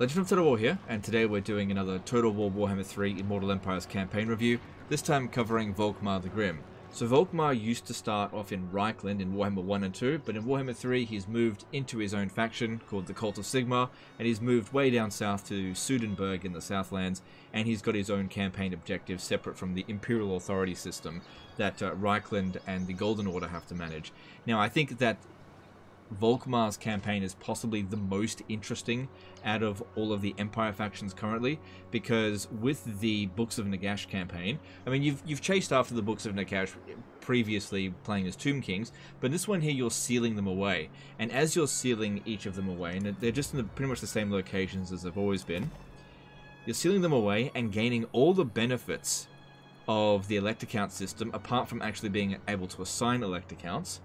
Legend of Total War here, and today we're doing another Total War Warhammer 3 Immortal Empires campaign review, this time covering Volkmar the Grim. So Volkmar used to start off in Reikland in Warhammer 1 and 2, but in Warhammer 3 he's moved into his own faction called the Cult of Sigmar, and he's moved way down south to Sudenberg in the Southlands, and he's got his own campaign objective separate from the Imperial Authority system that Reikland and the Golden Order have to manage. Now I think that Volkmar's campaign is possibly the most interesting out of all of the Empire factions currently, because with the Books of Nagash campaign, I mean, you've chased after the Books of Nagash previously playing as Tomb Kings, but this one here you're sealing them away, and as you're sealing each of them away, and they're just in pretty much the same locations as they've always been, you're sealing them away and gaining all the benefits of the Electoral Count system, apart from actually being able to assign Electoral Counts,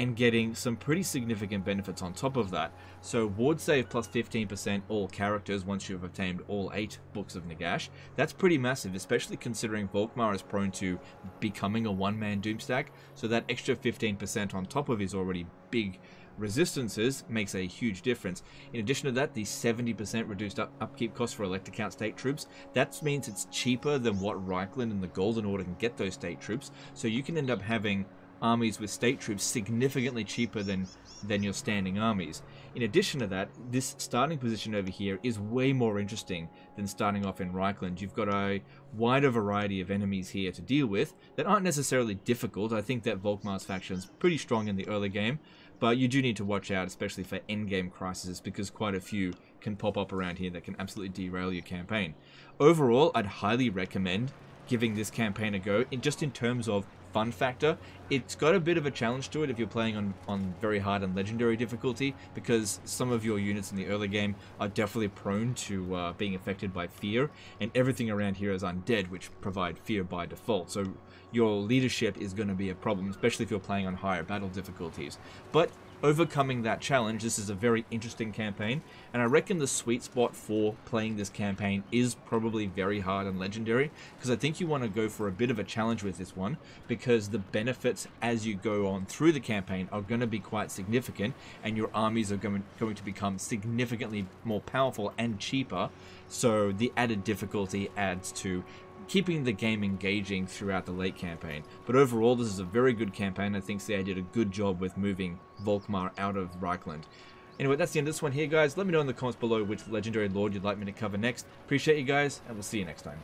and getting some pretty significant benefits on top of that. So ward save plus 15% all characters once you've obtained all 8 Books of Nagash. That's pretty massive, especially considering Volkmar is prone to becoming a one-man doomstack, so that extra 15% on top of his already big resistances makes a huge difference. In addition to that, the 70% reduced upkeep cost for Electoral Count state troops, that means it's cheaper than what Reikland and the Golden Order can get those state troops, so you can end up having armies with state troops significantly cheaper than your standing armies. In addition to that, this starting position over here is way more interesting than starting off in Reikland. You've got a wider variety of enemies here to deal with that aren't necessarily difficult. I think that Volkmar's faction's pretty strong in the early game, but you do need to watch out, especially for endgame crises, because quite a few can pop up around here that can absolutely derail your campaign. Overall, I'd highly recommend giving this campaign a go, just in terms of fun factor. It's got a bit of a challenge to it if you're playing on very hard and legendary difficulty, because some of your units in the early game are definitely prone to being affected by fear, and everything around here is undead, which provide fear by default, so your leadership is going to be a problem, especially if you're playing on higher battle difficulties. But overcoming that challenge, this is a very interesting campaign, and I reckon the sweet spot for playing this campaign is probably very hard and legendary, because I think you want to go for a bit of a challenge with this one, because the benefits as you go on through the campaign are going to be quite significant, and your armies are going to become significantly more powerful and cheaper, so the added difficulty adds to keeping the game engaging throughout the late campaign. But overall, this is a very good campaign. I think CA did a good job with moving Volkmar out of Reikland. Anyway, that's the end of this one here, guys. Let me know in the comments below which legendary lord you'd like me to cover next. Appreciate you guys, and we'll see you next time.